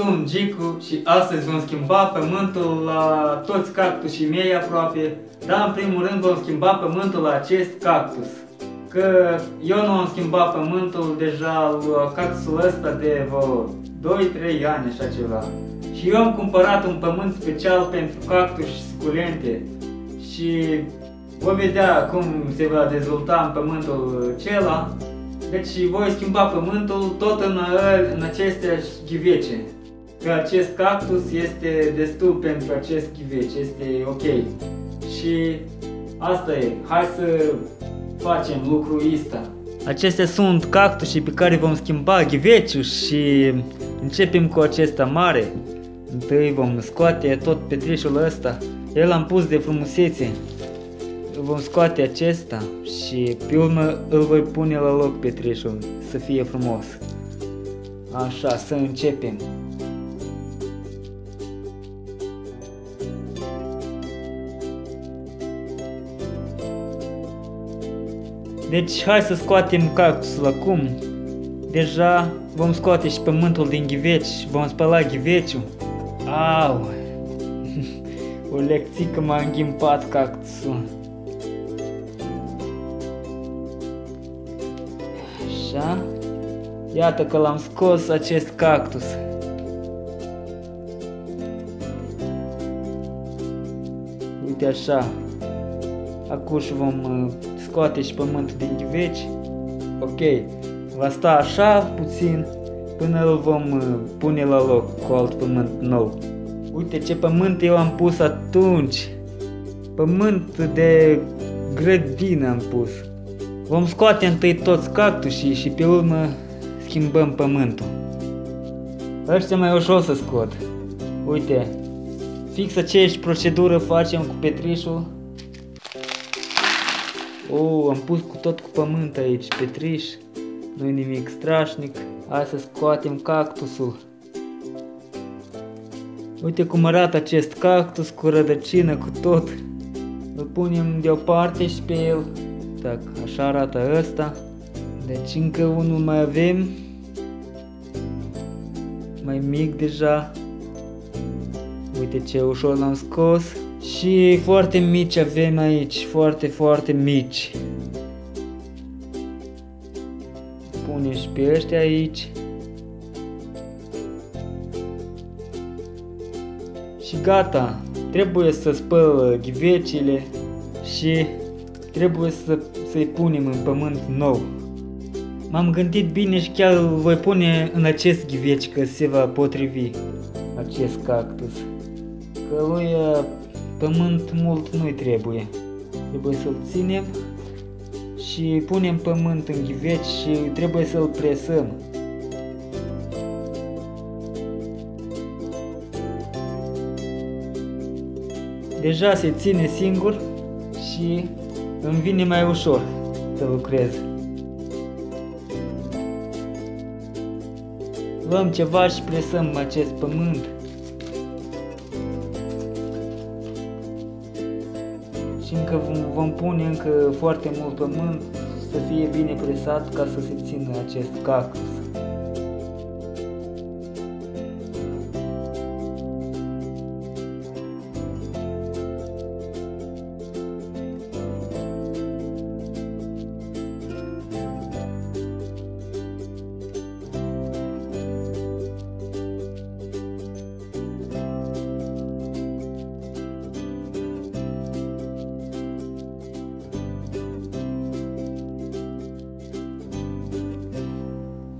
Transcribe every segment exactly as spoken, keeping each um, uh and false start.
sunt Gicu și astăzi vom schimba pământul la toți cactusii mei aproape, dar în primul rând vom schimba pământul la acest cactus. Că eu nu am schimbat pământul deja la cactusul ăsta de vreo doi trei ani, așa ceva. Și eu am cumpărat un pământ special pentru cactuși suculente și vom vedea cum se va dezvolta în pământul acela. Deci voi schimba pământul tot în, în aceste ghivece, că acest cactus este destul pentru acest ghiveci, este ok. Și asta e, hai să facem lucrul ăsta. Acestea sunt cactusii pe care vom schimba ghiveciul și începem cu acesta mare. Întâi vom scoate tot petrișul ăsta, el am pus de frumusețe. Vom scoate acesta și pe urmă îl voi pune la loc petrișul, să fie frumos. Așa, să începem. Deci hai să scoatem cactusul acum. Deja vom scoate și pământul din ghiveci, vom spăla ghiveciul. Au! O lecțică m-a înghipat cactusul. Așa. Iată că l-am scos acest cactus. Uite așa. Acum vom scoate și pământul din ghiveci. Ok. Va sta așa puțin până îl vom pune la loc cu alt pământ nou. Uite ce pământ eu am pus atunci. Pământ de grădină am pus. Vom scoate întâi toți cactusii și pe urmă schimbăm pământul. Ăștia mai ușor să scot. Uite, fix aceeași procedură facem cu petrișul. O, am pus cu tot cu pământ aici petriș. Nu-i nimic strașnic. Hai să scoatem cactusul. Uite cum arată acest cactus cu rădăcină, cu tot. Îl punem deoparte și pe el. Tac, așa arată ăsta. Deci încă unul mai avem. Mai mic deja. Uite ce ușor l-am scos. Și foarte mici avem aici. Foarte, foarte mici. Punem și pe ăștia aici. Și gata. Trebuie să spăl ghivecile și trebuie să-i punem în pământ nou. M-am gândit bine și chiar îl voi pune în acest ghiveci că se va potrivi acest cactus. Că lui pământ mult nu-i trebuie. Trebuie să-l ținem și punem pământ în ghiveci și trebuie să-l presăm. Deja se ține singur și îmi vine mai ușor să lucrez. Luăm ceva și presăm acest pământ. Și încă vom, vom pune încă foarte mult pământ să fie bine presat ca să se țină acest cactus.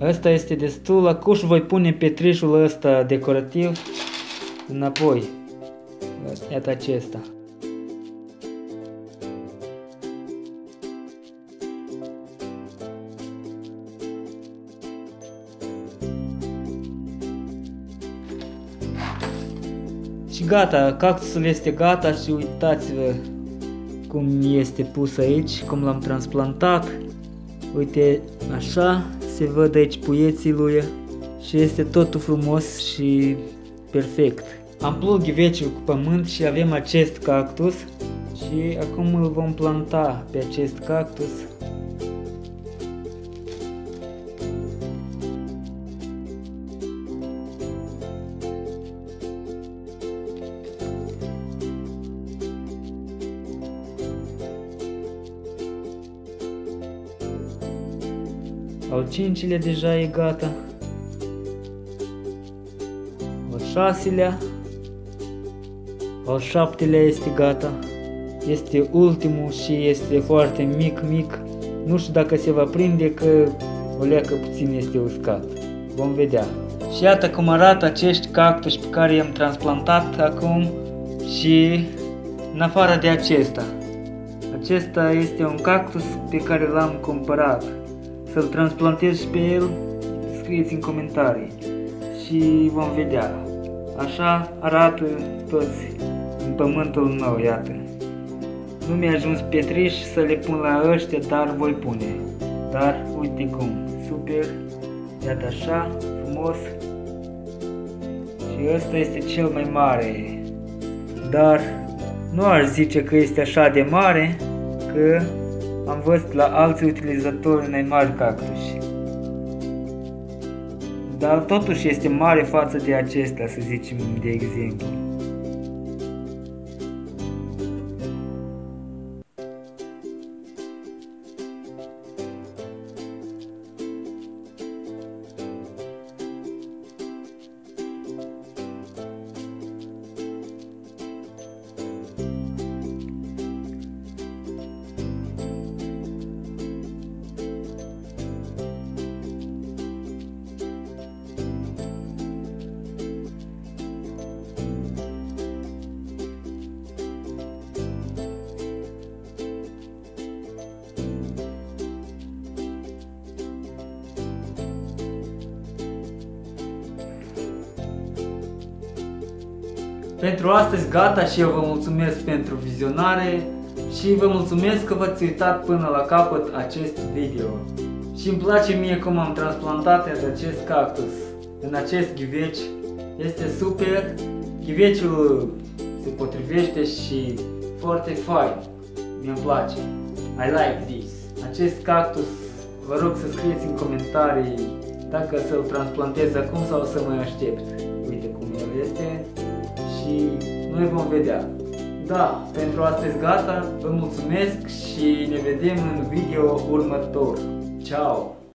Asta este destul, acum voi pune petrișul ăsta decorativ înapoi. Iată acesta. Și gata, cactusul este gata și uitați-vă cum este pus aici, cum l-am transplantat. Uite așa. Se văd aici puieții lui și este totul frumos și perfect. Am plut ghiveciul cu pământ și avem acest cactus și acum îl vom planta pe acest cactus. al cincilea deja e gata, al șaselea, al șaptelea este gata, este ultimul și este foarte mic, mic, nu știu dacă se va prinde că o leacă puțin este uscat, vom vedea. Și iată cum arată acești cactuși pe care i-am transplantat acum și în afară de acesta. Acesta este un cactus pe care l-am cumpărat. Să-l transplantez și pe el, scrieți în comentarii și vom vedea. Așa arată toți în pământul meu, iată. Nu mi-a ajuns pietriș să le pun la ăștia, dar voi pune. Dar uite cum, super, iată așa, frumos. Și ăsta este cel mai mare, dar nu aș zice că este așa de mare, că am văzut la alți utilizatori mai mari cactuși. Dar totuși este mare față de acesta, să zicem, de exemplu. Pentru astăzi gata și eu vă mulțumesc pentru vizionare și vă mulțumesc că v-ați uitat până la capăt acest video. Și îmi place mie cum am transplantat acest cactus în acest ghiveci. Este super, ghiveciul se potrivește și foarte fain. Mi-mi place. I like this. Acest cactus, vă rog să scrieți în comentarii dacă să-l transplantez acum sau să mai aștept. Uite cum el este. Și noi vom vedea. Da, pentru astăzi gata, vă mulțumesc și ne vedem în video următor. Ciao!